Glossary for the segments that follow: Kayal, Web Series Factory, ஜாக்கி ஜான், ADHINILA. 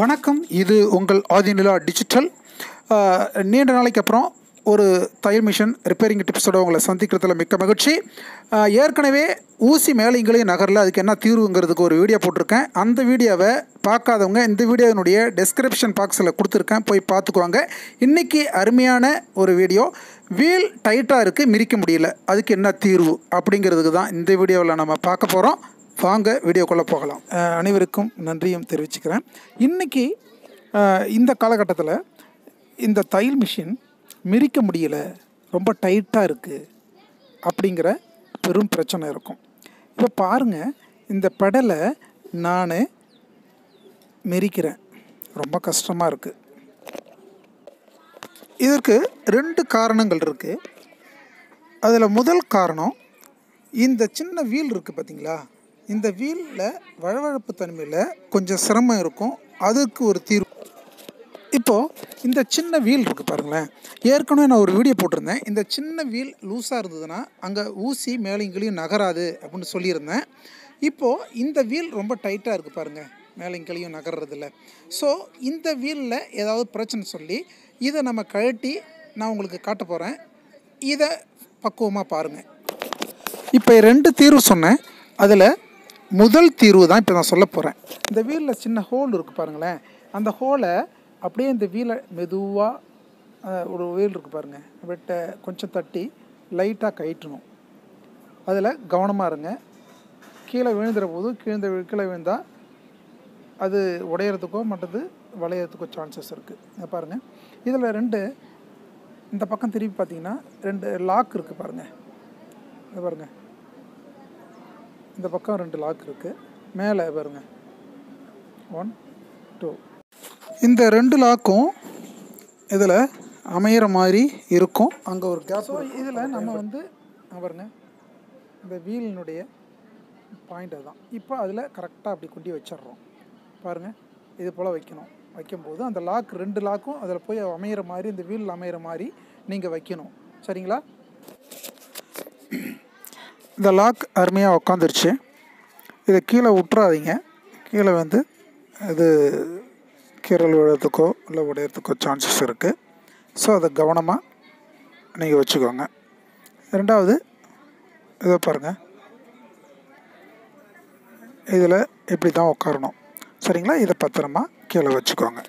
வணக்கம், இது உங்கள் ஆதிநிலா டிஜிட்டல். நீண்ட நாளைக்கு அப்புறம் ஒரு தையல் மிஷின் ரிப்பேரிங் டிப்ஸோட உங்களை சந்திக்கிறதுல மிக்க மகிழ்ச்சி. ஏற்கனவே ஊசி மேலைங்களே நகரில் அதுக்கு என்ன தீர்வுங்கிறதுக்கு ஒரு வீடியோ போட்டிருக்கேன். அந்த வீடியோவை பார்க்காதவங்க இந்த வீடியோனுடைய டெஸ்கிரிப்ஷன் பாக்ஸில் கொடுத்துருக்கேன், போய் பார்த்துக்குவாங்க. இன்றைக்கி அருமையான ஒரு வீடியோ, வீல் டைட்டாக இருக்குது, மிரிக்க முடியல, அதுக்கு என்ன தீர்வு அப்படிங்கிறதுக்கு தான் இந்த வீடியோவில் நம்ம பார்க்க போகிறோம். வாங்க வீடியோக்குள்ளே போகலாம். அனைவருக்கும் நன்றியும் தெரிவிச்சுக்கிறேன். இன்றைக்கி இந்த காலகட்டத்தில் இந்த தையல் மிஷின் மிரிக்க முடியல, ரொம்ப டைட்டாக இருக்குது அப்படிங்கிற பெரும் பிரச்சனை இருக்கும். இப்போ பாருங்கள், இந்த பெடலை நான் மிரிக்கிறேன், ரொம்ப கஷ்டமாக இருக்குது. இதற்கு ரெண்டு காரணங்கள் இருக்குது. அதில் முதல் காரணம், இந்த சின்ன வீல் இருக்குது பார்த்திங்களா, இந்த வீலில் வழவழப்பு தன்மையில் கொஞ்சம் சிரமம் இருக்கும், அதுக்கு ஒரு தீர்வு. இப்போது இந்த சின்ன வீல் இருக்குது பாருங்களேன், ஏற்கனவே நான் ஒரு வீடியோ போட்டிருந்தேன். இந்த சின்ன வீல் லூஸாக இருந்ததுன்னா அங்கே ஊசி மேலைங்களையும் நகராது அப்படின்னு சொல்லியிருந்தேன். இப்போது இந்த வீல் ரொம்ப டைட்டாக இருக்குது பாருங்கள், மேலைங்களையும் நகர்றதில்ல. ஸோ இந்த வீலில் ஏதாவது பிரச்சனை சொல்லி இதை நம்ம கழட்டி நான் உங்களுக்கு காட்ட போகிறேன். இதை பக்குவமாக பாருங்கள். இப்போ ரெண்டு தீர்வு சொன்னேன், அதில் முதல் தீர்வு தான் இப்போ நான் சொல்ல போகிறேன். இந்த வீலில் சின்ன ஹோல் இருக்குது பாருங்களேன், அந்த ஹோலை அப்படியே இந்த வீலை மெதுவாக, ஒரு வீல் இருக்குது பாருங்கள், அப்படியே கொஞ்சம் தட்டி லைட்டாக கயிற்றணும். அதில் கவனமாக இருங்க, கீழே விழுந்துற போது கீழே விழுந்தால் அது உடையிறதுக்கோ மற்றது வளையிறதுக்கோ சான்சஸ் இருக்குது. பாருங்கள், இதில் ரெண்டு இந்த பக்கம் திருப்பி பார்த்தீங்கன்னா ரெண்டு லாக் இருக்குது பாருங்கள், இது பாருங்கள், இந்த பக்கம் ரெண்டு லாக் இருக்குது. மேலே பாருங்கள், 1, 2, இந்த ரெண்டு லாக்கும் இதில் அமையிற மாதிரி இருக்கும், அங்கே ஒரு கேப். இதில் நம்ம வந்து பாருங்கள், இந்த வீலினுடைய பாயிண்ட் அதுதான். இப்போ அதில் கரெக்டாக அப்படி கொண்டு வச்சிட்றோம் பாருங்கள், இது போல் வைக்கணும். வைக்கும்போது அந்த லாக் ரெண்டு லாக்கும் அதில் போய் அமையிற மாதிரி, இந்த வீலில் அமையிற மாதிரி நீங்கள் வைக்கணும், சரிங்களா? இந்த லாக் அருமையாக உட்காந்துருச்சு. இதை கீழே விட்டுறாதீங்க, கீழே வந்து இது கீரல் விழுறதுக்கோ இல்லை உடையிறதுக்கோ சான்சஸ் இருக்குது. ஸோ அதை கவனமாக நீங்கள் வச்சுக்கோங்க. ரெண்டாவது, இதை பாருங்கள், இதில் இப்படி தான் உட்காரணும், சரிங்களா? இதை பத்திரமா கீழே வச்சுக்கோங்க.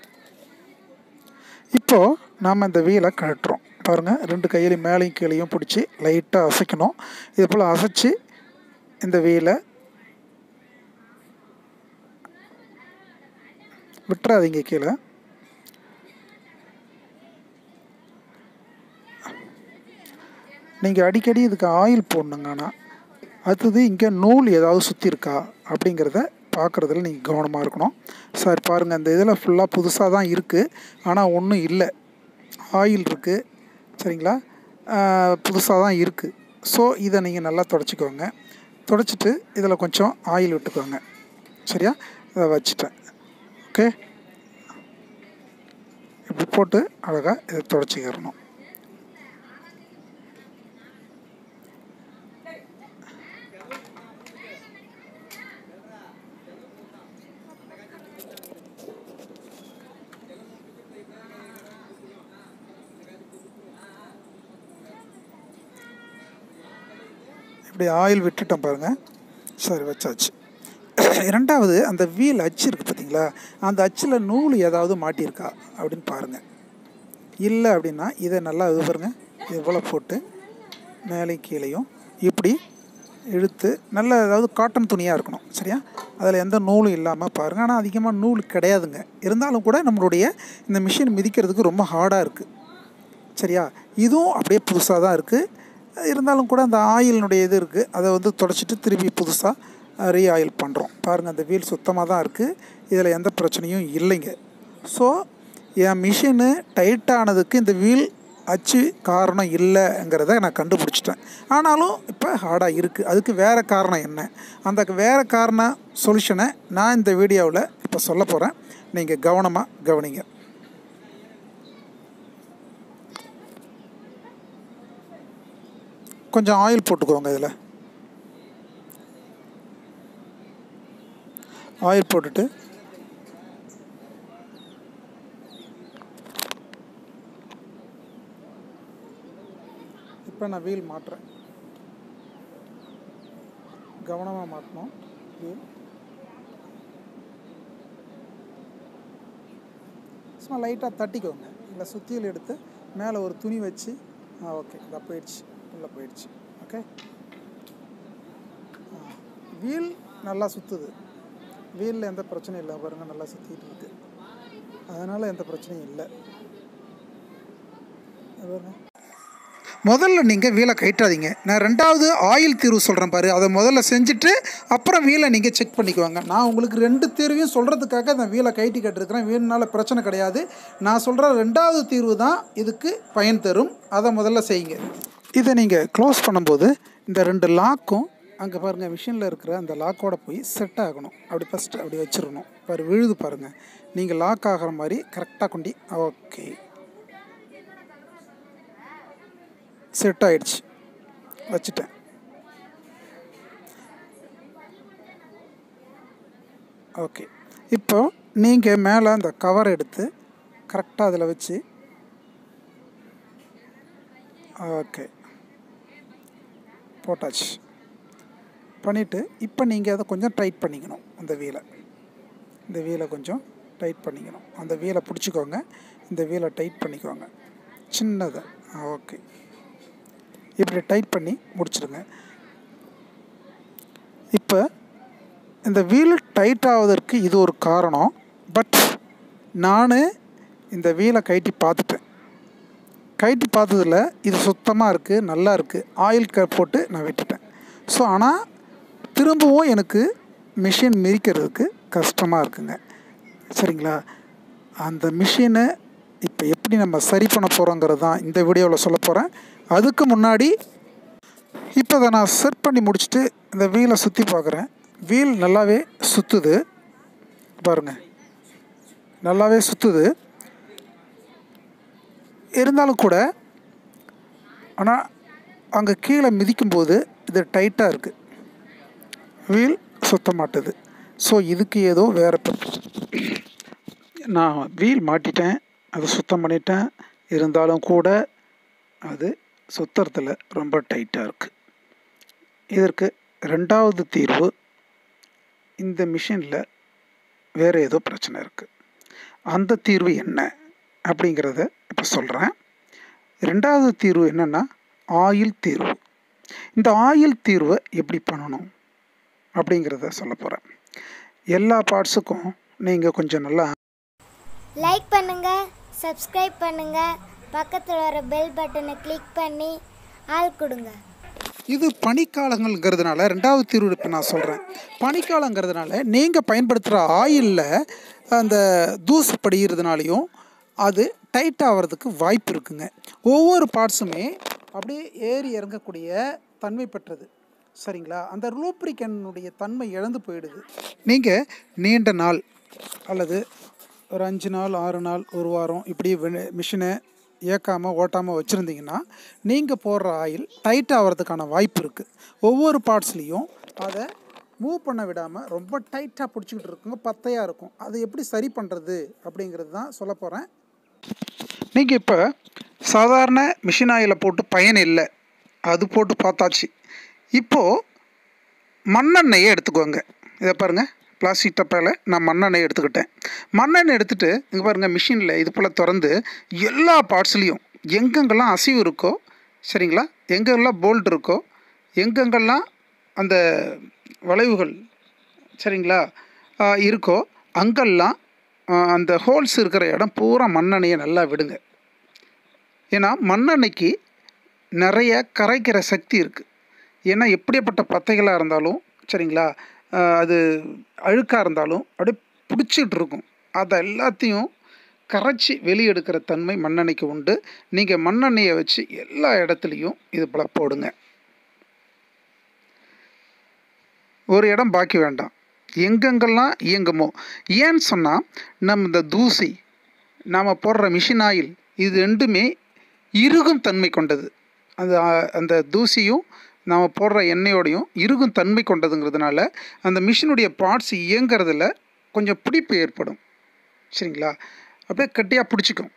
இப்போது நாம் இந்த வீலை கழட்டுறோம் பாருங்கள், ரெண்டு கையிலையும் மேலையும் கீழையும் பிடிச்சி லைட்டாக அசைக்கணும். இது போல் அசைச்சு இந்த வீலை விட்டுறாதீங்க கீழே. நீங்கள் அடிக்கடி இதுக்கு ஆயில் போடணுங்க. ஆனால் அடுத்தது, இங்கே நூல் ஏதாவது சுற்றி இருக்கா அப்படிங்கிறத பார்க்குறதுல நீங்கள் கவனமாக இருக்கணும். சார் பாருங்கள், இந்த இதில் ஃபுல்லாக புதுசாக தான் இருக்குது, ஆனால் ஒன்றும் இல்லை, ஆயில் இருக்குது, சரிங்களா? புதுசாக தான் இருக்குது. ஸோ இதை நீங்கள் நல்லா துடைச்சிக்கோங்க, துடைச்சிட்டு இதில் கொஞ்சம் ஆயில் விட்டுக்கோங்க, சரியா? இதை வச்சுட்டேன், ஓகே. இப்படி போட்டு அழகாக இதை துடைச்சிக்கிறணும். இப்படி ஆயில் விட்டுட்டோம் பாருங்கள், சரி வச்சாச்சு. இரண்டாவது, அந்த வீல் அச்சு இருக்குது பார்த்தீங்களா, அந்த அச்சில் நூல் ஏதாவது மாட்டியிருக்கா அப்படின்னு பாருங்கள். இல்லை அப்படின்னா இதை நல்லா இது பாருங்கள், இவ்வளோ போட்டு மேலே கீழேயும் இப்படி இழுத்து, நல்லா ஏதாவது காட்டன் துணியாக இருக்கணும், சரியா? அதில் எந்த நூலும் இல்லாமல் பாருங்கள். ஆனால் அதிகமாக நூல் கிடையாதுங்க, இருந்தாலும் கூட நம்மளுடைய இந்த மிஷின் மிதிக்கிறதுக்கு ரொம்ப ஹார்டாக இருக்குது, சரியா? இதுவும் அப்படியே புதுசாக தான் இருக்குது, இருந்தாலும் கூட அந்த ஆயிலினுடைய இது இருக்குது, அதை வந்து துடைச்சிட்டு திருப்பி புதுசாக ரீ ஆயில் பண்ணுறோம் பாருங்கள். அந்த வீல் சுத்தமாக தான் இருக்குது, இதில் எந்த பிரச்சனையும் இல்லைங்க. ஸோ என் மிஷினு டைட்டானதுக்கு இந்த வீல் அச்சு காரணம் இல்லைங்கிறத நான் கண்டுபிடிச்சிட்டேன். ஆனாலும் இப்போ ஹார்டாக இருக்குது, அதுக்கு வேறு காரணம் என்ன, அந்த வேறு காரணம் சொல்யூஷனை நான் இந்த வீடியோவில் இப்போ சொல்ல போகிறேன், நீங்கள் கவனமாக கவனிங்க. கொஞ்சம் ஆயில் போட்டுக்கோங்க, இதில் ஆயில் போட்டுட்டு இப்போ நான் வீல் மாற்றுறேன், கவனமாக மாற்றணும். வீல் சும்மா லைட்டாக தட்டிக்கோங்க, இல்லை சுத்தியில் எடுத்து மேலே ஒரு துணி வச்சு ஓகே இதாக போயிடுச்சு, உள்ளே போயிடுச்சு. ஓகே வீல் நல்லா சுற்றுது, வீலில் எந்த பிரச்சனையும் இல்லை பாருங்கள், நல்லா சுற்றிட்டு இருக்குது, அதனால் எந்த பிரச்சனையும் இல்லை. முதல்ல நீங்கள் வீலை கைட்டாதீங்க, நான் ரெண்டாவது ஆயில் தீர்வு சொல்கிறேன் பாரு, அதை முதல்ல செஞ்சுட்டு அப்புறம் வீலை நீங்கள் செக் பண்ணிக்குவாங்க. நான் உங்களுக்கு ரெண்டு தீர்வையும் சொல்கிறதுக்காக நான் வீலை கைட்டி கேட்டிருக்கிறேன், வீல்னால பிரச்சனை கிடையாது. நான் சொல்கிற ரெண்டாவது தீர்வு தான் இதுக்கு பயன் தரும், அதை முதல்ல செய்யுங்க. இதை நீங்கள் க்ளோஸ் பண்ணும்போது இந்த ரெண்டு லாக்கும் அங்கே பாருங்கள் மிஷினில் இருக்கிற அந்த லாக்கோட போய் செட் ஆகணும். அப்படி ஃபஸ்ட்டு அப்படி வச்சிடணும் பாரு, விழுது பாருங்கள், நீங்கள் லாக் ஆகிற மாதிரி கரெக்டாக கொண்டி ஓகே செட் ஆகிடுச்சு, வச்சுட்டேன். ஓகே இப்போ நீங்கள் மேலே அந்த கவர் எடுத்து கரெக்டாக அதில் வச்சு ஓகே போட்டாச்சு. பண்ணிவிட்டு இப்போ நீங்கள் அதை கொஞ்சம் டைட் பண்ணிக்கணும், அந்த வீலை, இந்த வீலை கொஞ்சம் டைட் பண்ணிக்கணும். அந்த வீலை பிடிச்சிக்கோங்க, இந்த வீலை டைட் பண்ணிக்கோங்க சின்னதாக. ஓகே இப்படி டைட் பண்ணி முடிச்சிடுங்க. இப்போ இந்த வீல் டைட் ஆவதற்கு இது ஒரு காரணம், பட் நான் இந்த வீலை கைட்டி பார்த்துட்டேன், கைட்டி பார்த்ததில் இது சுத்தமாக இருக்குது, நல்லா இருக்குது, ஆயில் கப் போட்டு நான் விட்டுட்டேன். ஸோ ஆனால் திரும்பவும் எனக்கு மிஷின் மிதிக்கிறதுக்கு கஷ்டமாக இருக்குங்க, சரிங்களா? அந்த மிஷினை இப்போ எப்படி நம்ம சரி பண்ண போகிறோங்கிறது தான் இந்த வீடியோவில் சொல்ல போகிறேன். அதுக்கு முன்னாடி இப்போ அதை நான் செட் பண்ணி முடிச்சுட்டு இந்த வீலை சுற்றி பார்க்குறேன். வீல் நல்லாவே சுற்றுது பாருங்கள், நல்லாவே சுற்றுது இருந்தாலும் கூட, ஆனால் அங்கே கீழே மிதிக்கும்போது இது டைட்டாக இருக்குது, வீல் சுத்த மாட்டுது. ஸோ இதுக்கு ஏதோ வேறு நான் வீல் மாட்டிட்டேன், அதை சுத்தம் பண்ணிட்டேன், இருந்தாலும் கூட அது சுத்தறதுல ரொம்ப டைட்டாக இருக்குது. இதற்கு ரெண்டாவது தீர்வு, இந்த மிஷினில் வேறு ஏதோ பிரச்சனை இருக்குது, அந்த தீர்வு என்ன அப்படிங்கிறத இப்போ சொல்கிறேன். ரெண்டாவது தீர்வு என்னென்னா ஆயில் தீர்வு. இந்த ஆயில் தீர்வை எப்படி பண்ணணும் அப்படிங்கிறத சொல்ல போகிறேன். எல்லா பார்ட்ஸுக்கும் நீங்கள் கொஞ்சம் நல்லா லைக் பண்ணுங்கள், சப்ஸ்கிரைப் பண்ணுங்கள், பக்கத்தில் வர பெல் பட்டனை கிளிக் பண்ணி ஆள் கொடுங்க. இது பனிக்காலங்கள்ங்கிறதுனால ரெண்டாவது தீர்வு இப்போ நான் சொல்கிறேன். பனிக்காலங்கிறதுனால நீங்கள் பயன்படுத்துகிற ஆயிலில் அந்த தூசு படிகிறதுனாலையும் அது டைட் ஆகிறதுக்கு வாய்ப்பு இருக்குங்க. ஒவ்வொரு பார்ட்ஸுமே அப்படியே ஏறி இறங்கக்கூடிய தன்மை பெற்றது, சரிங்களா? அந்த லூப்ரிகனுடைய தன்மை இழந்து போயிடுது. நீங்கள் நீண்ட நாள் அல்லது ஒரு 5 நாள், 6 நாள், ஒரு வாரம் இப்படி மிஷினை இயக்காமல் ஓட்டாமல் வச்சுருந்தீங்கன்னா நீங்கள் போடுற ஆயில் டைட் ஆகிறதுக்கான வாய்ப்பு இருக்குது. ஒவ்வொரு பார்ட்ஸ்லேயும் அதை மூவ் பண்ண விடாமல் ரொம்ப டைட்டாக பிடிச்சிக்கிட்டு இருக்குங்க, பத்தையாக இருக்கும். அதை எப்படி சரி பண்ணுறது அப்படிங்கிறது தான் சொல்ல போகிறேன். நீங்கள் இப்போ சாதாரண மிஷின் ஆயிலை போட்டு பயன் இல்லை, அது போட்டு பார்த்தாச்சு. இப்போது மண்ணெண்ணெயை எடுத்துக்கோங்க. இதை பாருங்கள், பிளாஸ்டிக் டப்பாவில் நான் மண்ணெண்ணெய் எடுத்துக்கிட்டேன். மண்ணெண்ணெய் எடுத்துகிட்டு இங்கே பாருங்கள் மிஷினில் இது போல் திறந்து எல்லா பார்ட்ஸ்லேயும் எங்கெங்கெல்லாம் அசைவு இருக்கோ, சரிங்களா, எங்கெங்கெல்லாம் போல்ட் இருக்கோ, எங்கெங்கெல்லாம் அந்த வளைவுகள், சரிங்களா, இருக்கோ, அங்கெல்லாம் அந்த ஹோல்ஸ் இருக்கிற இடம் பூரா மண்ணெண்ணெயை நல்லா விடுங்க. ஏன்னா மண்ணெண்ணெய்க்கு நிறைய கரைக்கிற சக்தி இருக்குது. ஏன்னா எப்படிப்பட்ட பத்தைகளாக இருந்தாலும், சரிங்களா, அது அழுக்காக இருந்தாலும் அப்படியே பிடிச்சிட்டு இருக்கும். அதை எல்லாத்தையும் கரைச்சி வெளியெடுக்கிற தன்மை மண்ணெண்ணெய்க்கு உண்டு. நீங்கள் மண்ணெண்ணெயை வச்சு எல்லா இடத்துலையும் இது போல் போடுங்க, ஒரு இடம் பாக்கி வேண்டாம், எங்கெங்கெல்லாம் இயங்குமோ. ஏன்னு சொன்னால் நம்ம இந்த தூசி, நாம் போடுற மிஷின் ஆயில், இது ரெண்டுமே இறுகும் தன்மை கொண்டது. அந்த தூசியும் நாம் போடுற எண்ணெயோடையும் இறுகும் தன்மை கொண்டதுங்கிறதுனால அந்த மிஷினுடைய பார்ட்ஸ் இயங்கிறதுல கொஞ்சம் பிடிப்பு ஏற்படும், சரிங்களா, அப்படியே கட்டியாக பிடிச்சிக்கும்.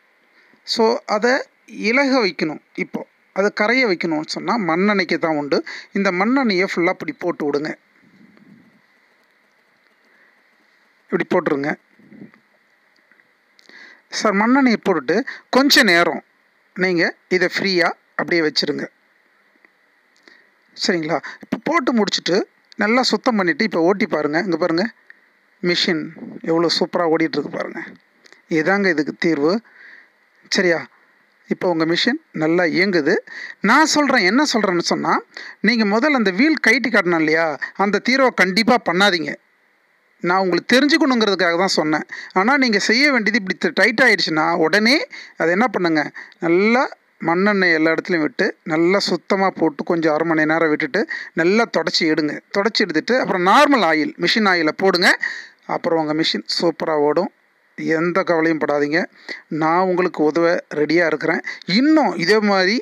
ஸோ அதை இலக வைக்கணும். இப்போது அதை கரைய வைக்கணும்னு சொன்னால் மண்ணெண்ணைக்கு தான் உண்டு. இந்த மண்ணெண்ணையை ஃபுல்லாக இப்படி போட்டு விடுங்க, இப்படி போட்டுருங்க சார். மண்ணெண்ணையை போட்டுட்டு கொஞ்சம் நேரம் நீங்கள் இதை ஃப்ரீயாக அப்படியே வச்சுருங்க, சரிங்களா? இப்போ போட்டு முடிச்சுட்டு நல்லா சுத்தம் பண்ணிவிட்டு இப்போ ஓட்டி பாருங்கள். இங்கே பாருங்கள், மிஷின் எவ்வளோ சூப்பராக ஓடிட்டுருக்கு பாருங்கள். இதாங்க இதுக்கு தீர்வு, சரியா? இப்போ உங்கள் மிஷின் நல்லா இயங்குது. நான் சொல்கிறேன், என்ன சொல்கிறேன்னு சொன்னால், நீங்கள் முதல்ல அந்த வீல் கைட்டு காட்டணும் இல்லையா, அந்த தீர்வை கண்டிப்பாக பண்ணாதீங்க. நான் உங்களுக்கு தெரிஞ்சுக்கணுங்கிறதுக்காக தான் சொன்னேன். ஆனால் நீங்கள் செய்ய வேண்டியது இப்படி டைட் ஆகிடுச்சுன்னா உடனே அதை என்ன பண்ணுங்கள், நல்லா மண்ணெண்ணெய் எல்லா இடத்துலையும் விட்டு நல்லா சுத்தமாக போட்டு கொஞ்சம் அரை மணி நேரம் விட்டுட்டு நல்லா தொடச்சி எடுங்க. தொடச்சி எடுத்துட்டு அப்புறம் நார்மல் ஆயில், மிஷின் ஆயிலை போடுங்க. அப்புறம் உங்கள் மிஷின் சூப்பராக ஓடும், எந்த கவலையும் படாதீங்க. நான் உங்களுக்கு உதவ ரெடியாக இருக்கிறேன். இன்னும் இதே மாதிரி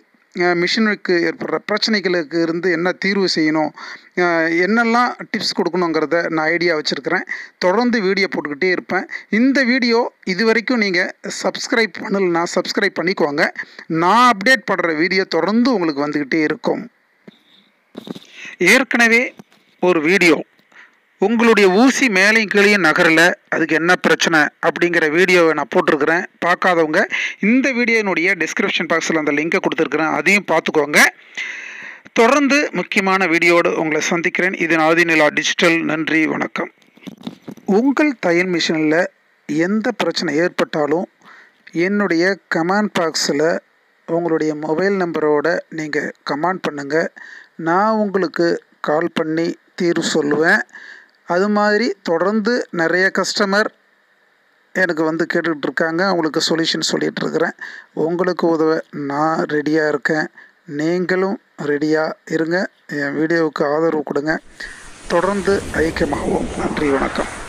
மிஷினுக்கு ஏற்படுற பிரச்சனைகளுக்கு இருந்து என்ன தீர்வு செய்யணும், என்னெல்லாம் டிப்ஸ் கொடுக்கணுங்கிறத நான் ஐடியா வச்சுருக்கிறேன். தொடர்ந்து வீடியோ போட்டுக்கிட்டே இருப்பேன். இந்த வீடியோ இது வரைக்கும் நீங்கள் சப்ஸ்கிரைப் பண்ணலன்னா சப்ஸ்கிரைப் பண்ணிக்கோங்க. நான் அப்டேட் பண்ணுற வீடியோ தொடர்ந்து உங்களுக்கு வந்துக்கிட்டே இருக்கும். ஏற்கனவே ஒரு வீடியோ உங்களுடைய ஊசி மேலையும் கீழே நகரில் அதுக்கு என்ன பிரச்சனை அப்படிங்கிற வீடியோவை நான் போட்டிருக்கிறேன். பார்க்காதவங்க இந்த வீடியோனுடைய டிஸ்கிரிப்ஷன் பாக்ஸில் அந்த லிங்கை கொடுத்துருக்குறேன், அதையும் பார்த்துக்கோங்க. தொடர்ந்து முக்கியமான வீடியோடு உங்களை சந்திக்கிறேன். இது ஆதிநிலா டிஜிட்டல். நன்றி, வணக்கம். உங்கள் தையல் மிஷினில் எந்த பிரச்சனை ஏற்பட்டாலும் என்னுடைய கமெண்ட் பாக்ஸில் உங்களுடைய மொபைல் நம்பரோடு நீங்கள் கமெண்ட் பண்ணுங்கள். நான் உங்களுக்கு கால் பண்ணி தீர்வு சொல்லுவேன். அது மாதிரி தொடர்ந்து நிறைய கஸ்டமர் எனக்கு வந்து கேட்டுக்கிட்டுருக்காங்க, அவங்களுக்கு சொல்யூஷன் சொல்லிகிட்ருக்கிறேன். உங்களுக்கு உதவ நான் ரெடியாக இருக்கேன். நீங்களும் ரெடியாக இருங்க. என் வீடியோவுக்கு ஆதரவு கொடுங்க. தொடர்ந்து ஐக்கியமாகவும். நன்றி, வணக்கம்.